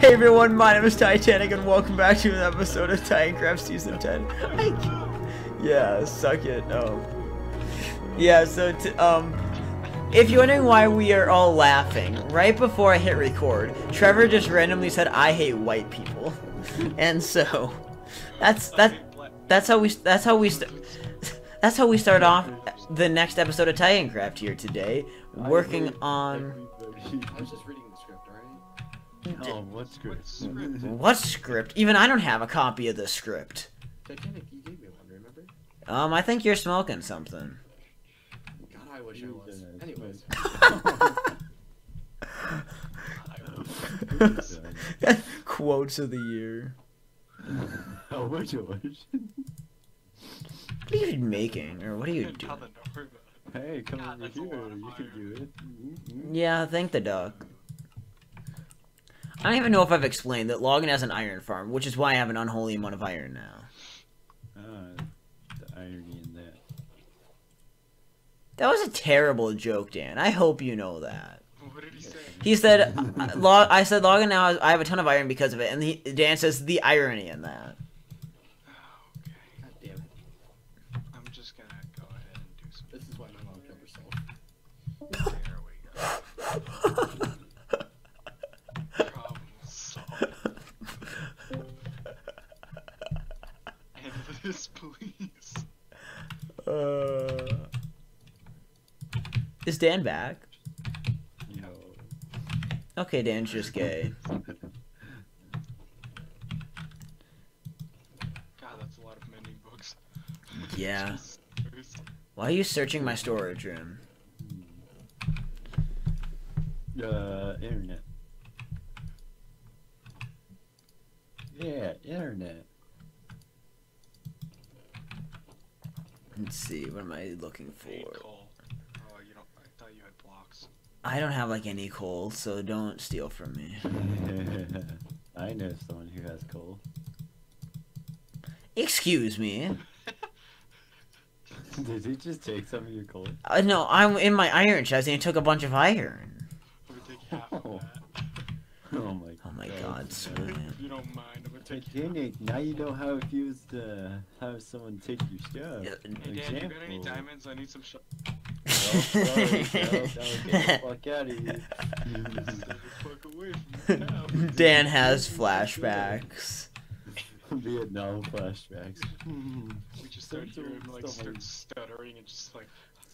Hey everyone, my name is Titanic and welcome back to an episode of TitanCraft Season 10. Yeah, suck it, no. Yeah, so, if you're wondering why we are all laughing, right before I hit record, Trevor just randomly said, I hate white people. And so, that's how we start off the next episode of TitanCraft here today, working on... I was just reading the script, alright? Oh, what script? What script? Even I don't have a copy of the script. Titanic, you gave me one, remember? I think you're smoking something. God, I wish I was. Anyways. Quotes of the year. I wish I was. What are you making? Or what are you doing? Hey, come over here. You can do it. Yeah, thank the duck. I don't even know if I've explained that Logan has an iron farm, which is why I have an unholy amount of iron now. The irony in that. That was a terrible joke, Dan. I hope you know that. What did he say? He said, I said, Logan, now I have a ton of iron because of it, and Dan says, the irony in that. Oh, okay. God damn it. I'm just gonna go ahead and do some. This is why my mom killed herself. There we go. Please. Is Dan back? No. Okay, Dan's just gay. God, that's a lot of mending books. Yeah. Why are you searching my storage room? Internet. Yeah, internet. Let's see, what am I looking for? Hey, coal. Oh, you don't, I thought you had blocks. I don't have like any coal, so don't steal from me. I know someone who has coal. Excuse me. Did he just take some of your coal? No, I'm in my iron chest and he took a bunch of iron. I'm gonna take half of that. Oh my god, so if you don't mind, I'm gonna take you. Now you know how if you was to have someone take your stuff. Yeah. Hey Dan, you got any diamonds? I need some shit. Get the fuck out of here. Fuck away from now. Dan has flashbacks. Vietnam flashbacks. We just start hearing him like start stuttering and just like,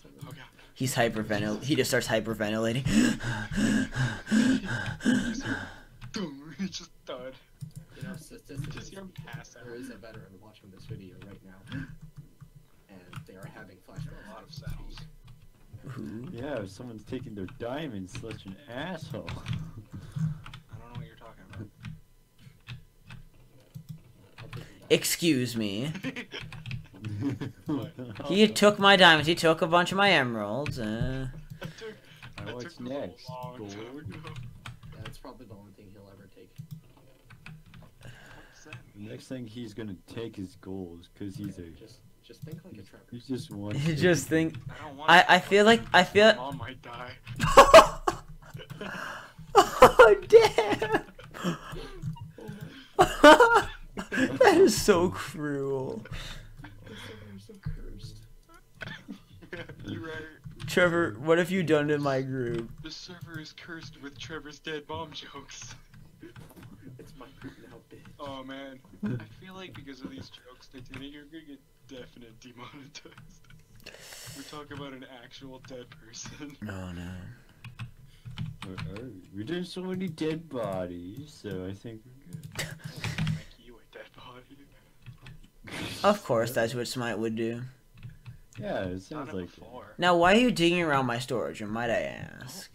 oh god. He's hyperventilating. He just starts hyperventilating. He just died. You know, just hear him pass out. There is a veteran watching this video right now, and they are having flashbacks. A lot of sounds. Ooh. Yeah, if someone's taking their diamonds, such an asshole. I don't know what you're talking about. Excuse me. He took my diamonds. He took a bunch of my emeralds. What's next? That's probably the only thing he'll ever take. What's that mean? The next thing he's gonna take is gold, cause he's a. Just think like a Trevor. You just want. You just think. I feel like I feel. My mom might die. Oh damn! Oh that is so cruel. You're right. Trevor, what have you done to my group? The server is cursed with Trevor's dead bomb jokes. It's my group now, bitch. Oh man, I feel like because of these jokes, Titanic, you're gonna get definite demonetized. We're talking about an actual dead person. Oh no. We're doing so many dead bodies, so I think we're good. Make you a dead body. Of course, that's what Smite would do. Yeah, it sounds like it. Now, why are you digging around my storage room, might I ask?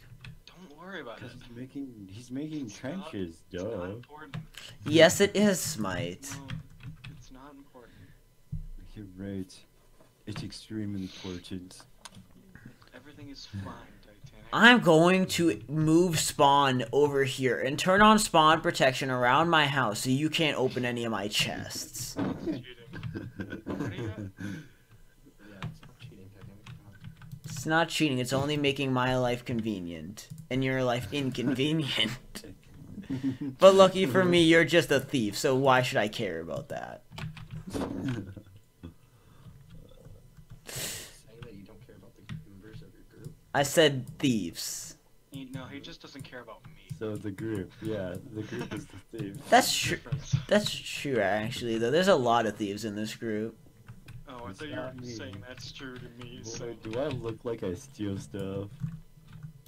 Don't worry about it. He's making trenches, duh. It's not important. Yes, it is, Smite. No, it's not important. You're right. It's extremely important. Everything is fine, Titanic. I'm going to move spawn over here and turn on spawn protection around my house so you can't open any of my chests. It's not cheating, it's only making my life convenient and your life inconvenient. But lucky for me, you're just a thief, so why should I care about that? Say that you don't care about the members of your group? I said thieves. No, he just doesn't care about me. So the group, yeah, the group is the thieves. That's true. That's true, actually. Though there's a lot of thieves in this group. Oh, I thought you were saying that's true to me. Boy, so do I look like I steal stuff?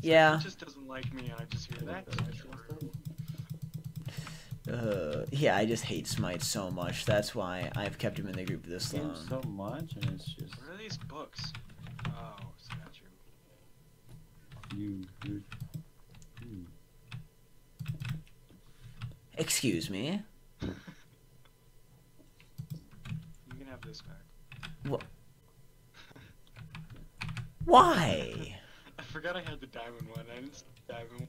Yeah. He just doesn't like me, and I just hear that. Yeah, I just hate Smite so much. That's why I've kept him in the group this long. So much, and it's just. What are these books? Oh, it's not true. You. Excuse me. You can have this back. What? Why? I forgot I had the diamond one. I didn't see the diamond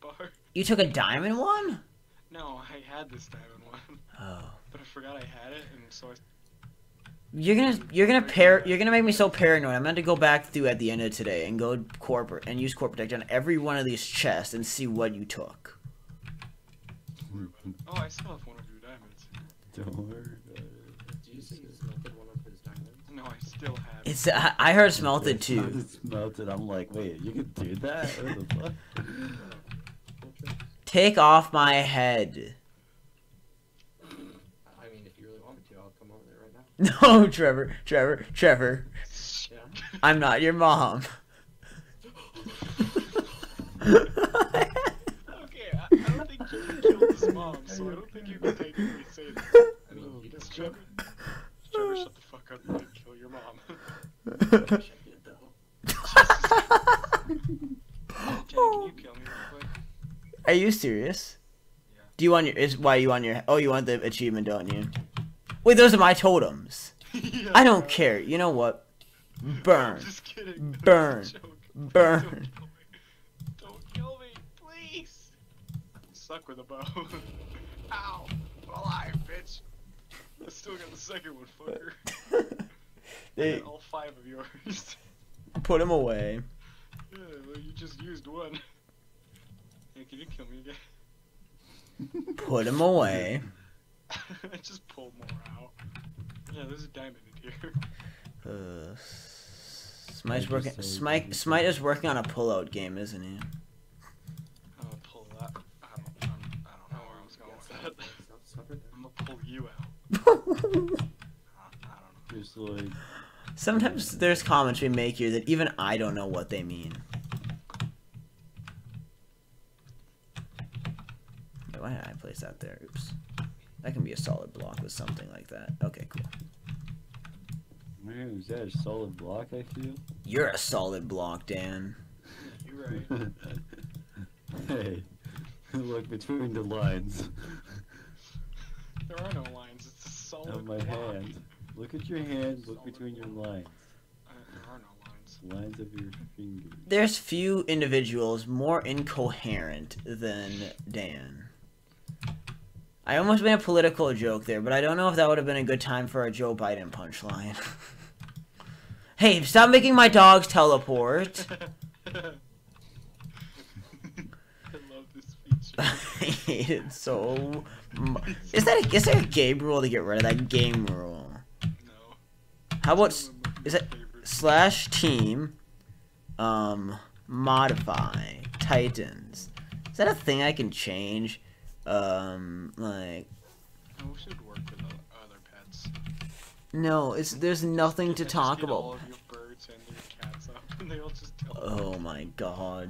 bar. You took a diamond one? No, I had this diamond one. Oh. But I forgot I had it, and so I. You're gonna make me so paranoid. I'm gonna go back through at the end of today and go corporate and use corporate protect on every one of these chests and see what you took. Oh, I still have one of your diamonds. Don't worry about it. Do you think he smelted one of his diamonds? No, I still have it. It's I heard smelted too. It's smelted. I'm like, wait, you can do that? What the fuck? Take off my head. I mean, if you really want me to, I'll come over there right now. No, Trevor. Yeah. I'm not your mom. Okay, I don't think you can kill his mom, so I don't think you can take me say that. I mean, you just Trevor, shut the fuck up and kill your mom. Jack, can you kill me real quick? Are you serious? Yeah. Do you want your? Why you on your? Oh, you want the achievement, don't you? Wait, those are my totems. Yeah, I don't care. You know what? Burn. Just kidding. Burn. Burn. Don't kill me, please. Suck with a bow. Ow! I'm alive, bitch. I still got the second one, fucker. They all five of yours. Put them away. Yeah, well, you just used one. Hey, can you kill me again? Put him away. I just pulled more out. Yeah, there's a diamond in here. Smite is working on a pull-out game, isn't he? I'm gonna pull that. I don't know where I was going with that. I'm gonna pull you out. I don't know. Sometimes there's comments we make here that even I don't know what they mean. Why did I place that there? Oops. That can be a solid block with something like that. Okay, cool. Man, is that a solid block, I feel? You're a solid block, Dan. You're right. Hey, look between the lines. There are no lines. It's a solid block. My hand. Look at your hand. Look between your lines. There are no lines. Lines of your fingers. There's few individuals more incoherent than Dan. I almost made a political joke there, but I don't know if that would have been a good time for a Joe Biden punchline. Hey, stop making my dogs teleport! I love this feature. I hate it so much. Is there a game rule to get rid of that game rule? No. How about... is it... slash team... modify... Titans. Is that a thing I can change? Like... I wish it would work with other pets. No, it's there's nothing to talk about. All of your birds and your cats up, and they all just oh my god.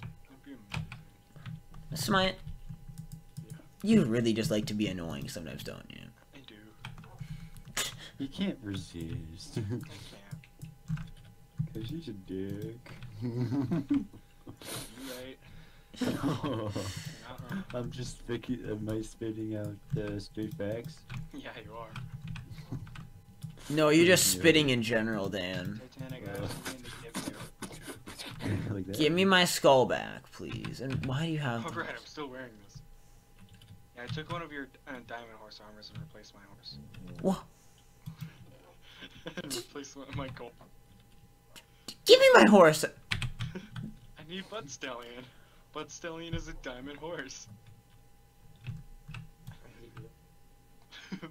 That'd be amazing. Smite, yeah. You really just like to be annoying sometimes, don't you? I do. You can't resist. I can't. Cause you're a dick. You right. Oh. I'm just thinking, am I spitting out straight facts? Yeah, you are. No, you're just spitting in general, Dan. Titanic, like that? Give me my skull back, please. And why do you have those? Right, I'm still wearing this. Yeah, I took one of your diamond horse armors and replaced my horse. What? And replaced one of my gold. Give me my horse! I need Bud Stallion. But Stallion is a diamond horse.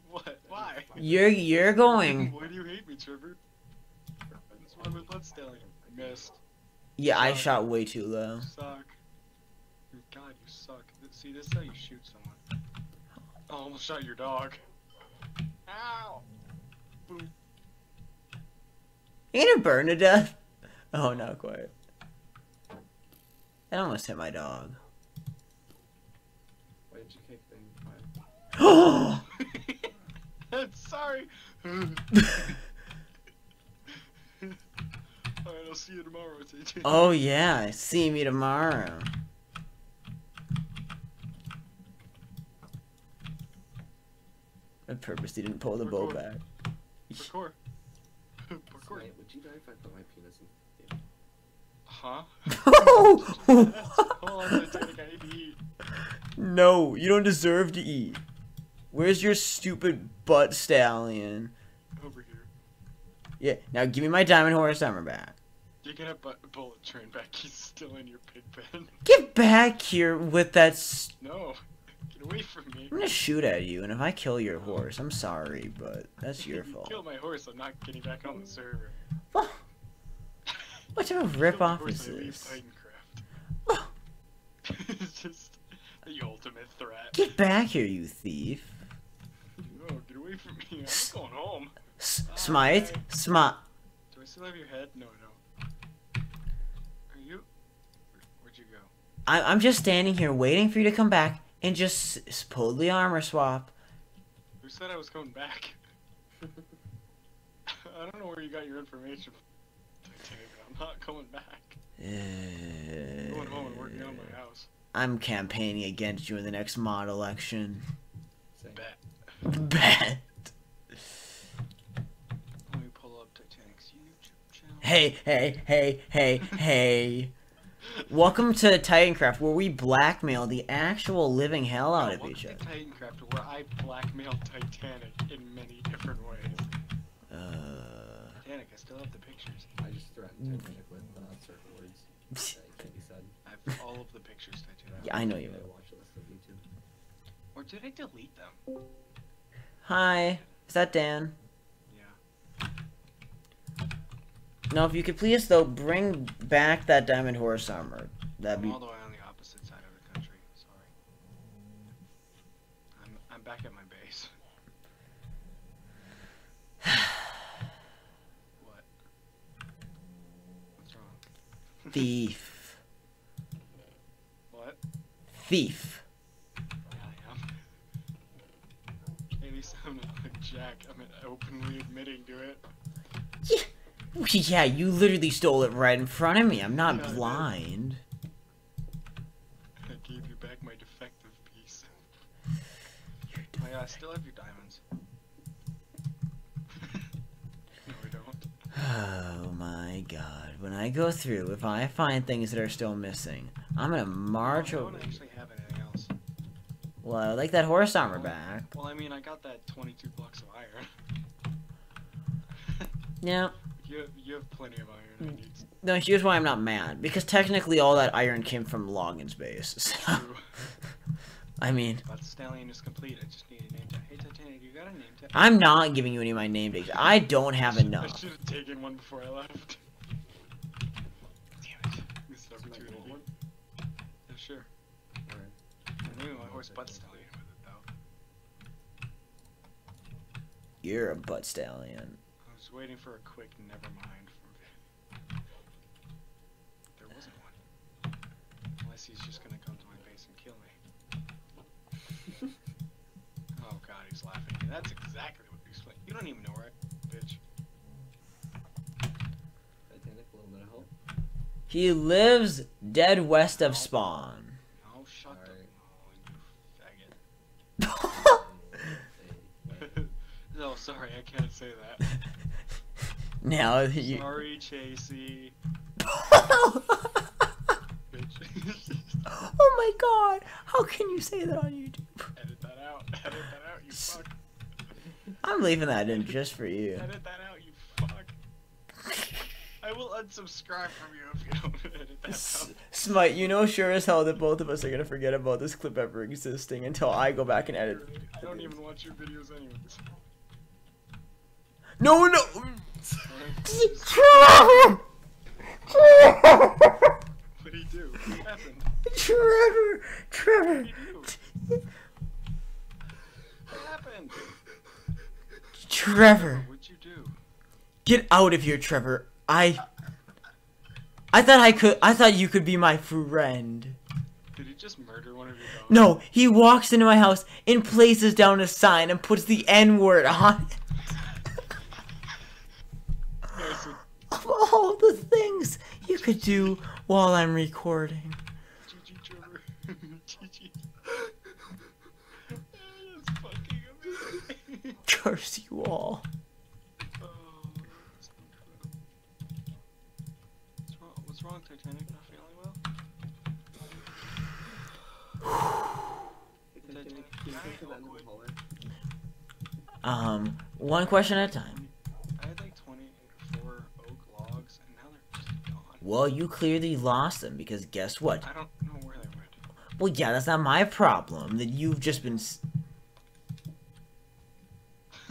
What? Why? You're going. Why do you hate me, Trevor? That's why we blood Stallion. I missed. Yeah, suck. I shot way too low. You suck. God, you suck. See, this is how you shoot someone. I almost shot your dog. Ow! Boom. You gonna burn to death? Oh, not quite. That almost hit my dog. Why did you kick things? Oh! I'm sorry. Alright, I'll see you tomorrow, TJ. Oh yeah, see me tomorrow. I purposely didn't pull the bow back. Parkour. Parkour. Wait, would you die if I put my penis in? Huh? Hold on, Titanic, I need to eat. No, you don't deserve to eat. Where's your stupid butt, Stallion? Over here. Yeah, now give me my diamond horse armor back. You're gonna bullet train back. He's still in your pig pen. Get back here with that. No, get away from me. I'm gonna shoot at you, and if I kill your horse, I'm sorry, but that's your fault. If you kill my horse, I'm not getting back on the server. Well, what type of ripoff is this? Oh. It's just the ultimate threat. Get back here, you thief. No, get away from me. I'm going home. Smite? Smite. Do I still have your head? No, I don't. Are you... Where'd you go? I'm just standing here waiting for you to come back and just pull the armor swap. Who said I was coming back? I don't know where you got your information from. I'm not coming back. I'm going home and working on my house. I'm campaigning against you in the next mod election. Bet. Let me pull up Titanic's YouTube channel. Hey. Welcome to TitanCraft, where we blackmail the actual living hell out of each other. Welcome to TitanCraft, where I blackmail Titanic in many different ways. Titanic, I still have the pictures. I just threatened Titanic with certain words that can't be said. I have all of the pictures, Titanic. Yeah, I know you will. Or did I delete them? Hi, is that Dan? Yeah. Now, if you could please, though, bring back that diamond horse armor. That'd be... I'm all the way on the opposite side of the country. Sorry. I'm back at my base. Thief. What? Thief. Yeah, I am. At least I'm not like Jack. I'm openly admitting to it. Yeah, you literally stole it right in front of me. I'm not blind. I gave you back my defective piece. Oh yeah, I still have your diamonds. No, we don't. Oh my god. When I go through, if I find things that are still missing, I'm gonna march over. I don't actually have anything else. Well, I like that horse armor back. Well, I mean, I got that 22 blocks of iron. Yeah. You have plenty of iron. No, here's why I'm not mad. Because technically, all that iron came from Logan space. So. True. I mean. But Stallion is complete. I just need a name tag. Hey, Titanic, you got a name tag? I'm not giving you any of my name tags. I don't have enough. I should have taken one before I left. Yeah, sure. Maybe my horse butt stallion with it though. You're a butt stallion. I was waiting for a quick never mind from there wasn't one. Unless he's just gonna come to my base and kill me. Oh god, he's laughing. That's exactly what he's like. You don't even know where I bitch. Titanic, a little bit of help. He lives dead west of spawn. Oh, shut up, you faggot. No, sorry, I can't say that. Now, you... Sorry, Chasey. Oh my god, how can you say that on YouTube? Edit that out, you fuck. I'm leaving that in just for you. Edit that out, you fuck. I will will unsubscribe from you if you don't edit that out. Smite, you know sure as hell that both of us are gonna forget about this clip ever existing until I go back and edit. I don't even watch your videos anyways. No, no! What'd he do? What happened? Trevor! Trevor! What happened? Trevor! What'd you do? Get out of here, Trevor. I thought you could be my friend. Did he just murder one of your dogs? No, he walks into my house and places down a sign and puts the N-word on it. Of all the things you could do while I'm recording. GG, Trevor. GG. That's fucking amazing. Curse you all. Oh, that's incredible. What's wrong, Titanic? Not feeling well? Titanic, can you think of that in the hallway? One question at a time. Well, you clearly lost them, because guess what? I don't know where they went. Well, yeah, that's not my problem, that you've just been...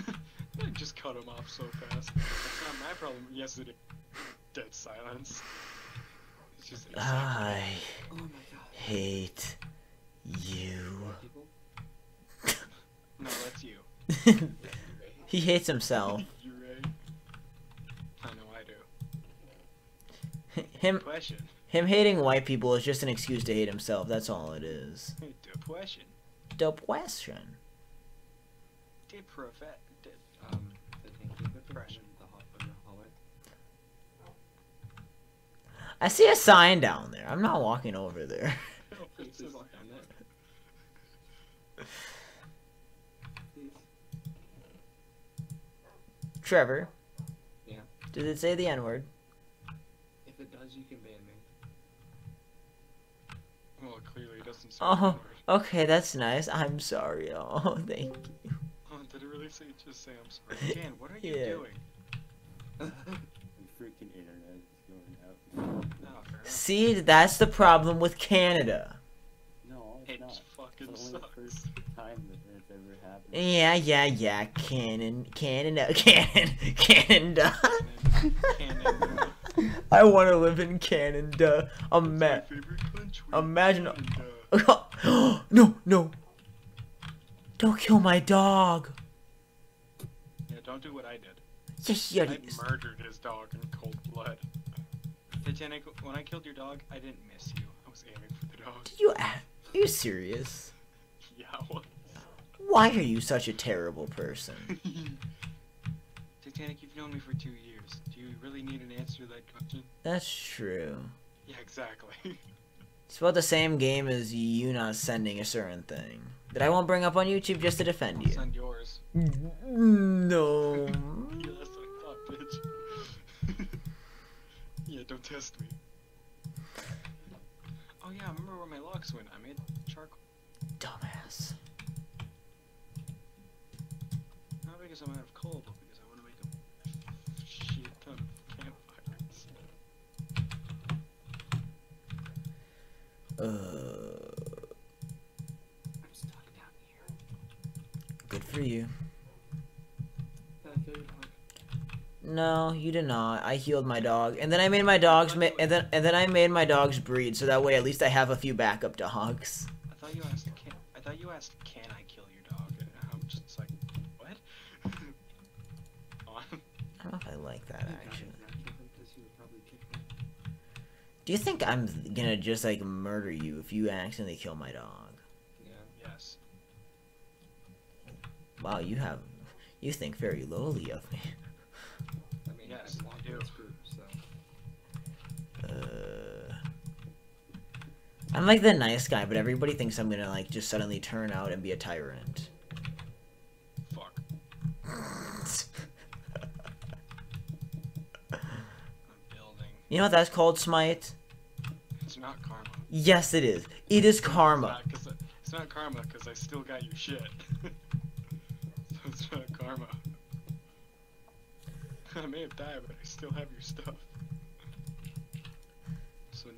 I just cut him off so fast. That's not my problem. Yes, it is. Dead silence. It's just I hate you. No, that's you. He hates himself. Him hating white people is just an excuse to hate himself. That's all it is. Depression. Depression. Depression. I see a sign down there. I'm not walking over there. Trevor. Yeah. Did it say the N-word? You can ban me. Well, clearly it doesn't say N-word. Okay, that's nice. I'm sorry. Oh, thank you. Oh, did it really say just say I'm sorry? Dan, what are you doing? The freaking internet is going out. No, see, that's the problem with Canada. No, it's not. It fucking sucks. It's only the first time that it's ever happened. Yeah, yeah, yeah. Canada. Canada. I want to live in Canada. Imagine. No, no. Don't kill my dog. Yeah, don't do what I did. Yes, yeah, I murdered his dog in cold blood. Titanic, when I killed your dog, I didn't miss you. I was aiming for the dog. Did you? Are you serious? Yeah, I was. Why are you such a terrible person? Titanic, you've known me for 2 years. Do you really need an answer to that question? That's true. Yeah, exactly. It's about the same game as you not sending a certain thing that I won't bring up on YouTube just to defend you. Send yours. No. Yeah, that's what I thought, bitch. Yeah, don't test me. Oh yeah, I remember where my locks went. I made charcoal. Dumbass. Not because I'm out of coal, but because I want to make a shit ton of campfires. I'm stuck down here. Good for you. Did I kill your dog? No, you did not. I healed my dog, and then I made my dogs I made my dogs breed, so that way at least I have a few backup dogs. I thought you asked. Can I kill your dog? And I'm just like. I don't know if I like that, actually. Do you think I'm gonna just, like, murder you if you accidentally kill my dog? Yeah. Yes. Wow, you have... You think very lowly of me. I mean, yes, I do. I'm, like, the nice guy, but everybody thinks I'm gonna, like, just suddenly turn out and be a tyrant. Fuck. You know what that's called, Smite? It's not karma. Yes, it is. It is karma. It's not karma, because I still got your shit. So it's not karma. I may have died, but I still have your stuff.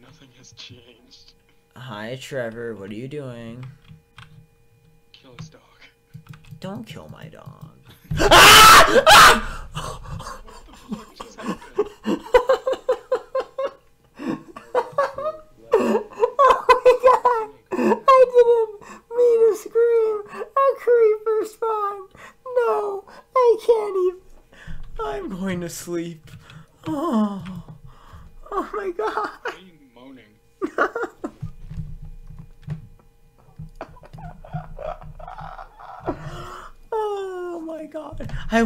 nothing has changed. Hi, Trevor. What are you doing? Kill his dog. Don't kill my dog. What the fuck just happened? Oh my god! I didn't mean to scream. A creeper spawned. No, I can't even. I'm going to sleep. Oh. Oh my god. Why are you moaning? Oh my god. I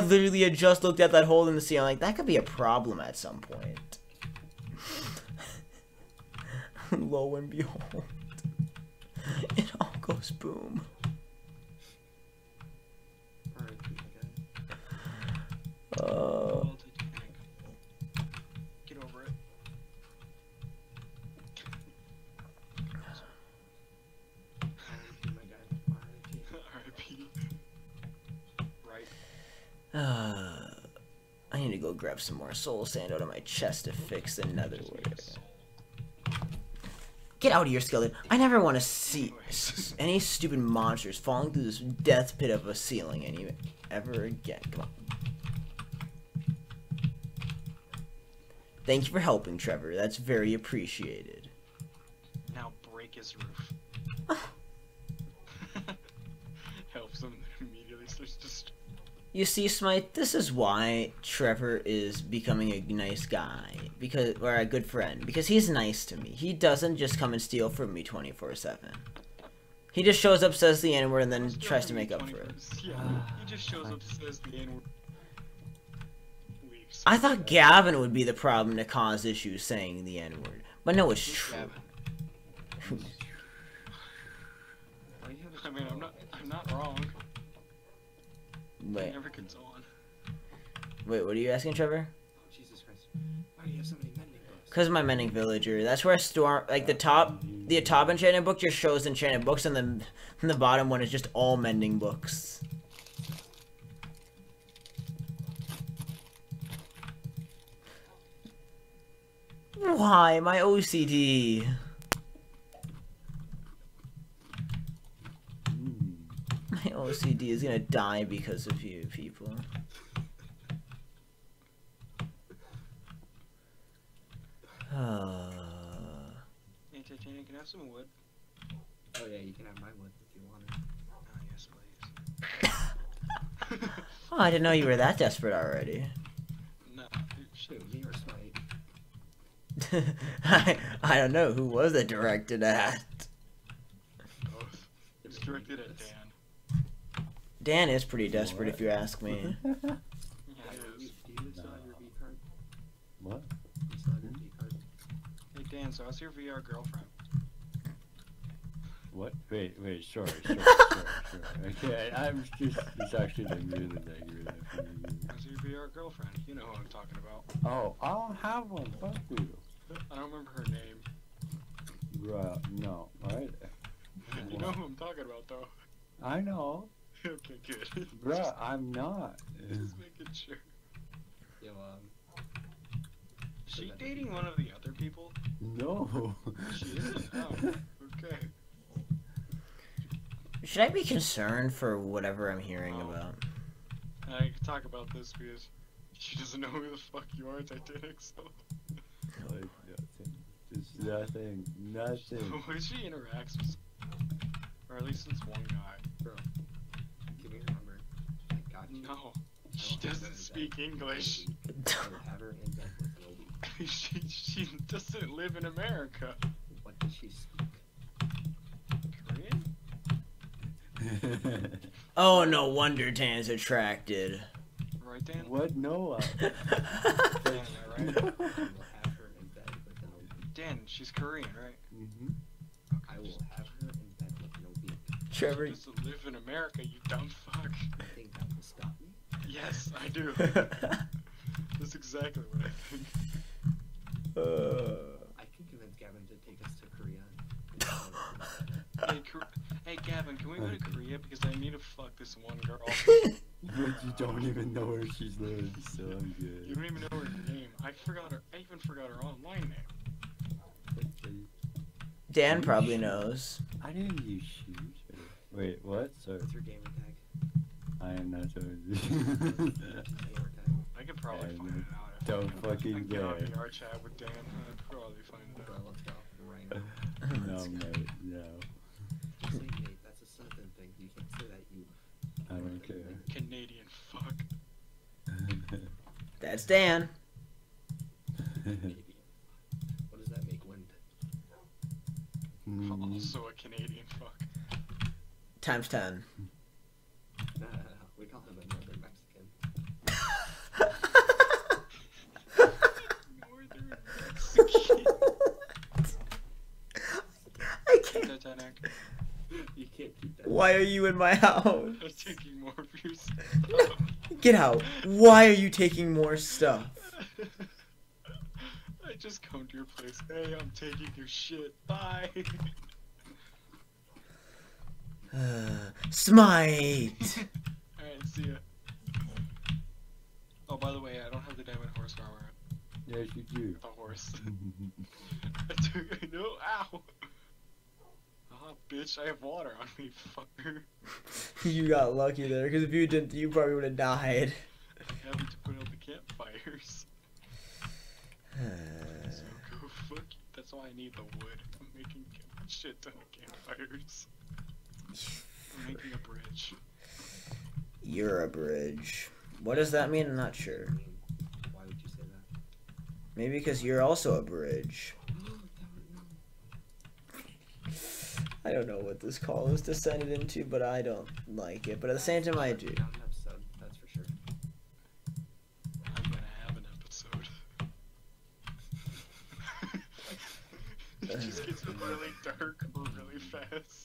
literally had just looked at that hole in the ceiling. Like, that could be a problem at some point. Lo and behold, it all goes boom. Get over it. R.I.P. Right. I need to go grab some more soul sand out of my chest to fix the netherware. Get out of here, skeleton! I never want to see any stupid monsters falling through this death pit of a ceiling ever again. Come on. Thank you for helping, Trevor. That's very appreciated. Now break his roof. Helps him and immediately starts to... You see, Smite, this is why Trevor is becoming a nice guy. Or a good friend. Because he's nice to me. He doesn't just come and steal from me 24/7. He just shows up, says the N-word, and then tries to make up for it. Yeah, he just shows up, says the N-word. I thought Gavin would be the problem to cause issues saying the N-word. But no, it's true. I mean, I'm not wrong. Wait. Never gets on. Wait, what are you asking, Trevor? Jesus Christ. Why do you have so many mending books? Because my mending villager. That's where I store, like, the top enchanted book just shows enchanted books, and then the bottom one is just all mending books. Why? My OCD. My OCD is gonna die because of you, people. Hey, Titanic, can I have some wood? Oh yeah, you can have my wood if you want it. Oh, yes, please. Oh, I didn't know you were that desperate already. No, shoot, me or Smite. I don't know who was it directed at. Both. It's directed at Dan. Dan is pretty desperate, if you ask me. Yeah, what? Hey Dan, so how's your VR girlfriend? What? Wait. Sorry. Okay, I'm just. It's actually been really. How's your VR girlfriend? You know who I'm talking about. Oh, I don't have one. Fuck you. I don't remember her name. Bruh, no. Alright. You know who I'm talking about, though. I know. Okay, good. Bruh, just, I'm not. Just making sure. Yo, Is she dating one of the other people? No. She isn't? Oh, okay. Should I be concerned for whatever I'm hearing about? I can talk about this because she doesn't know who the fuck you are, Titanic, so... Like nothing. Just nothing. The way she interacts with, or at least it's one guy. Bro, give me your number. I got you. No, she doesn't speak English. She doesn't live in America. What does she speak? Korean? Oh, no wonder Dan's attracted. Right, Dan? What? No. Dan, right? Dan, she's Korean, right? Mm-hmm. Okay, I will have her in bed with no beat. Trevor, you live in America, you dumb fuck. I think that will stop me. Yes, I do. That's exactly what I think. I can convince Gavin to take us to Korea. Hey, Gavin, can we go to Korea? Because I need to fuck this one girl. But you don't even know where she lives, so I'm good. You don't even know her name. I forgot her. I even forgot her online name. Dan probably knows. I didn't use shoes. Wait, what? Sorry. What's your gaming tag? I am not sure. I could probably find it out. Don't fucking get on the VR chat with Dan. I'd probably find it out. Let's go right now. No, mate, no. Just say Nate. That's a southern thing. You can't say that. You. I don't care. Canadian fuck. That's Dan. What does that make? Wind. Also a Canadian fuck. Times 10. No, no, no. We call him another Mexican. Northern Mexican. I can't. Titanic. You can't keep that. Why are you in my house? I'm taking more of your stuff. No. Get out. Why are you taking more stuff? I just come to your place. Hey, I'm taking your shit. Bye. Smite! Alright, see ya. Oh, by the way, I don't have the diamond horse armor. Yes, you do. A horse. I know, ow! Oh, bitch, I have water on me, fucker. You got lucky there, because if you didn't, you probably would have died. I have to put out the campfires. So go fuck you. That's why I need the wood. I'm making a shit ton of campfires. I'm making a bridge. You're a bridge. What does that mean? I'm not sure. Why would you say that? Maybe because you're also a bridge. I don't know what this call is descended into, but I don't like it. But at the same time, I do. Not an episode, that's for sure. I'm gonna have an episode. It just gets really dark really fast.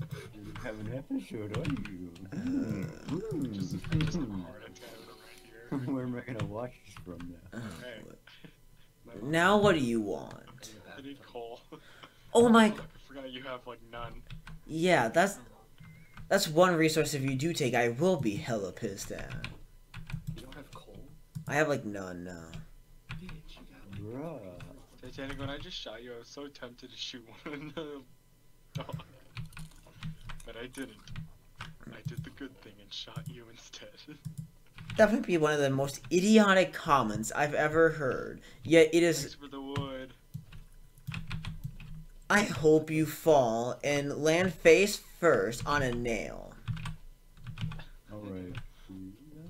You have an episode, are you? Just a heart attack right here. Where am I gonna watch this from now? Right. Now what do you want? I need coal. Oh my! I forgot you have like none. Yeah, that's one resource. If you do take, I will be hella pissed at. You don't have coal. I have like none now. Bitch, you got bruh. Titanic, when I just shot you, I was so tempted to shoot one another dog. But I didn't. I did the good thing and shot you instead. That would be one of the most idiotic comments I've ever heard. Yet it is. Thanks for the wood. I hope you fall and land face first on a nail. Alright.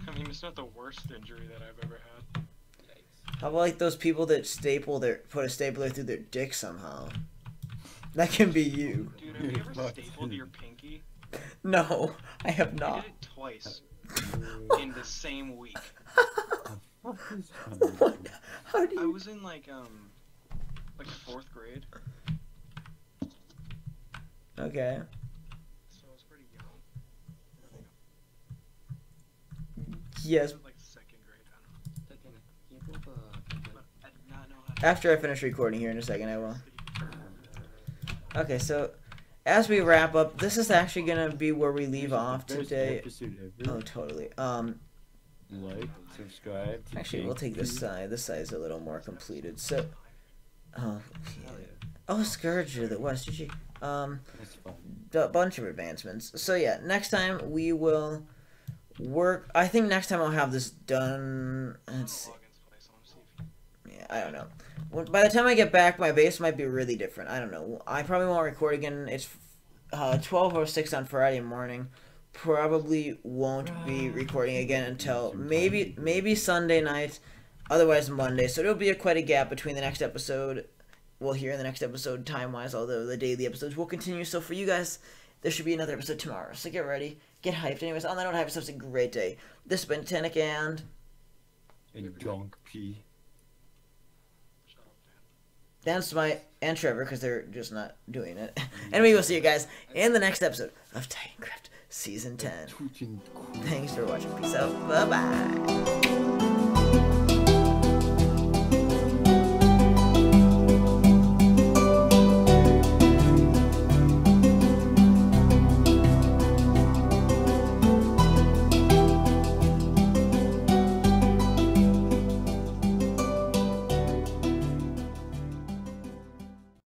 I mean, it's not the worst injury that I've ever had. Yikes. How about like those people that put a stapler through their dick somehow? That can be you. Dude, have you ever stapled your pinky? No, I have not. I did it twice in the same week. What? How do you... I was in like 4th grade. Okay. So I was pretty young. Yes. I was like 2nd grade. I don't know. After I finish recording here in a second, I will. Okay, so as we wrap up, this is actually gonna be where we leave off today. Oh, totally. Like, subscribe. Actually, we'll take this side. This side's a little more completed. So, oh, yeah. Oh, Scourge of the West. A bunch of advancements. So yeah, next time we will work. I think next time I'll have this done. Let's see. I don't know. By the time I get back, my base might be really different. I don't know. I probably won't record again. It's 12:06 on Friday morning. Probably won't be recording again until maybe Sunday night. Otherwise Monday. So there'll be quite a gap between the next episode. We'll hear in the next episode time-wise. Although the daily episodes will continue. So for you guys, there should be another episode tomorrow. So get ready, get hyped. Anyways, on that note, have yourselves a great day. This has been Titanic and Donk P. Dan, Smite, and Trevor, because they're just not doing it. And we will see you guys in the next episode of TitanCraft Season 10. Thanks for watching. Peace out. Bye-bye.